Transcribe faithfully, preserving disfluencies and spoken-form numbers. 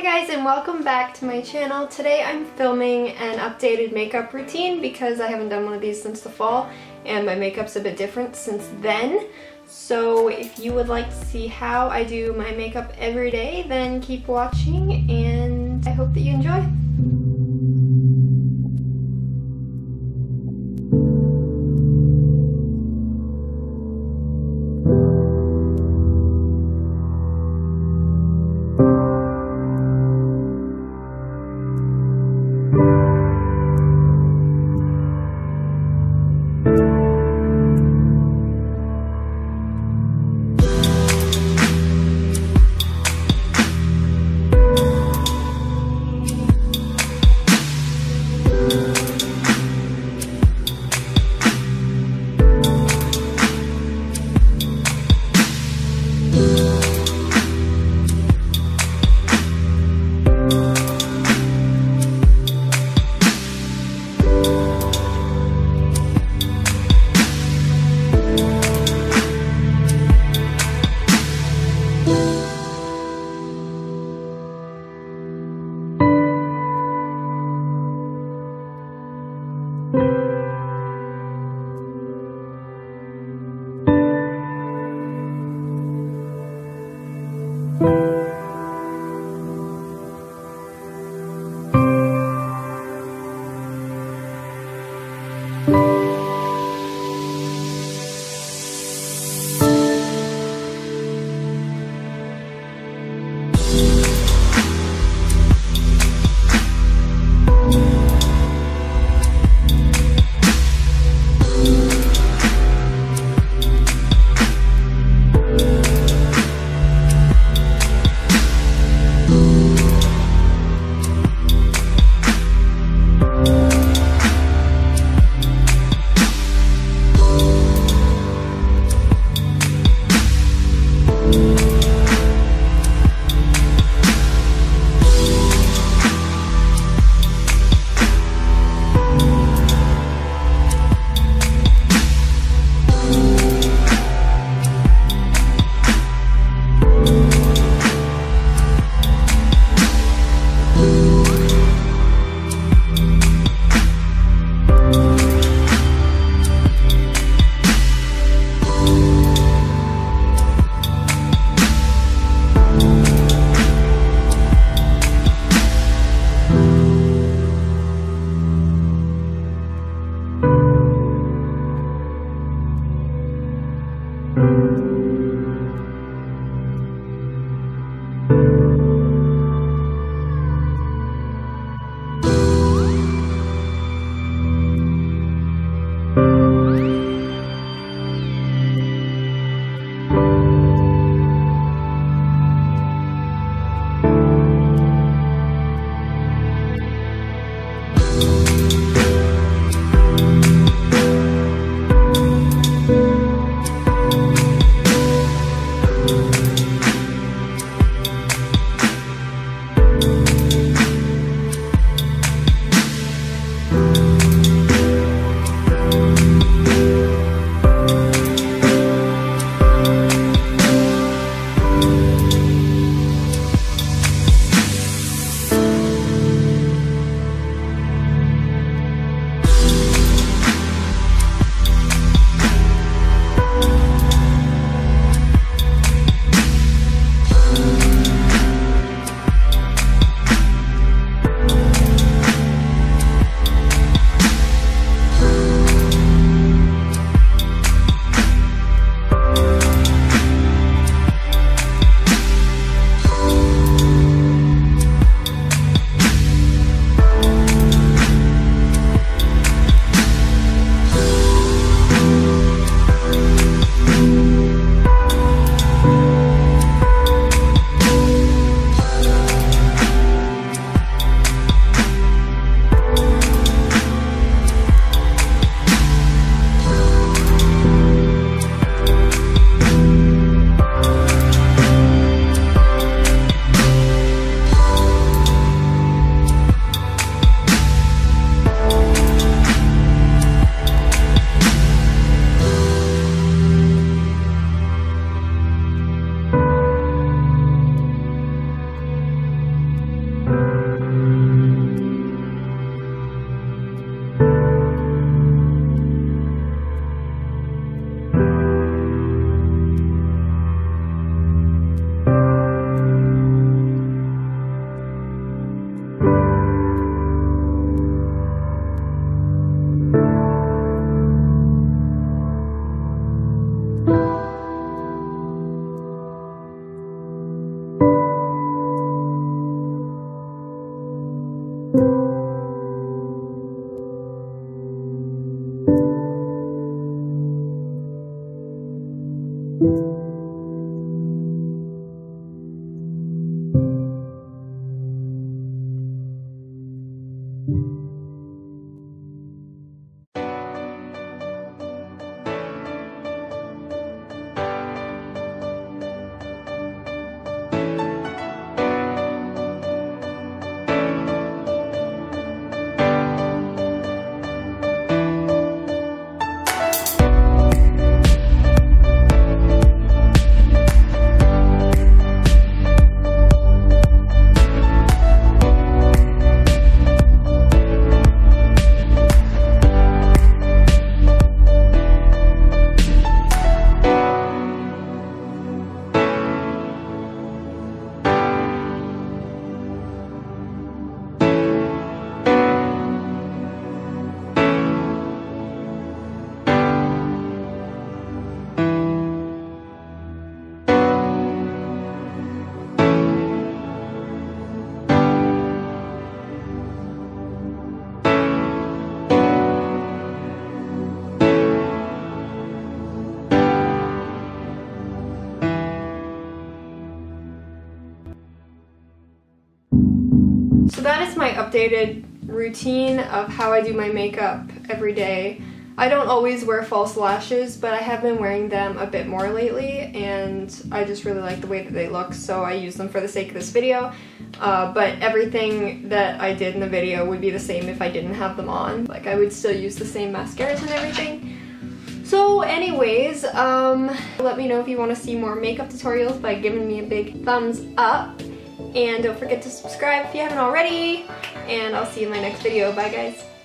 Hi guys, and welcome back to my channel. Today I'm filming an updated makeup routine because I haven't done one of these since the fall and my makeup's a bit different since then. So if you would like to see how I do my makeup every day, then keep watching and I hope that you enjoy. Thank you. So that is my updated routine of how I do my makeup every day. I don't always wear false lashes, but I have been wearing them a bit more lately, and I just really like the way that they look, so I use them for the sake of this video. Uh, but everything that I did in the video would be the same if I didn't have them on. Like, I would still use the same mascaras and everything. So anyways, um, let me know if you want to see more makeup tutorials by giving me a big thumbs up. And don't forget to subscribe if you haven't already. And I'll see you in my next video. Bye, guys.